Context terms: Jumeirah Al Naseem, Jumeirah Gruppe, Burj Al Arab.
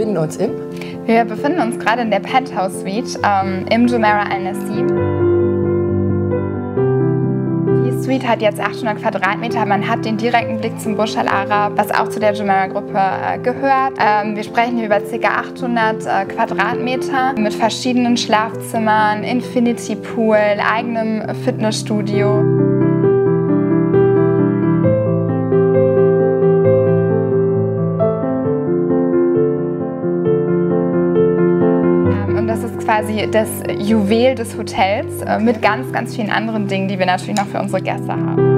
befinden uns im? Wir befinden uns gerade in der Penthouse Suite im Jumeirah Al Naseem. Die Suite hat jetzt 800 Quadratmeter, man hat den direkten Blick zum Burj Al Arab, was auch zu der Jumeirah Gruppe gehört. Wir sprechen hier über ca. 800 Quadratmeter mit verschiedenen Schlafzimmern, Infinity Pool, eigenem Fitnessstudio. Das ist quasi das Juwel des Hotels mit ganz, ganz vielen anderen Dingen, die wir natürlich noch für unsere Gäste haben.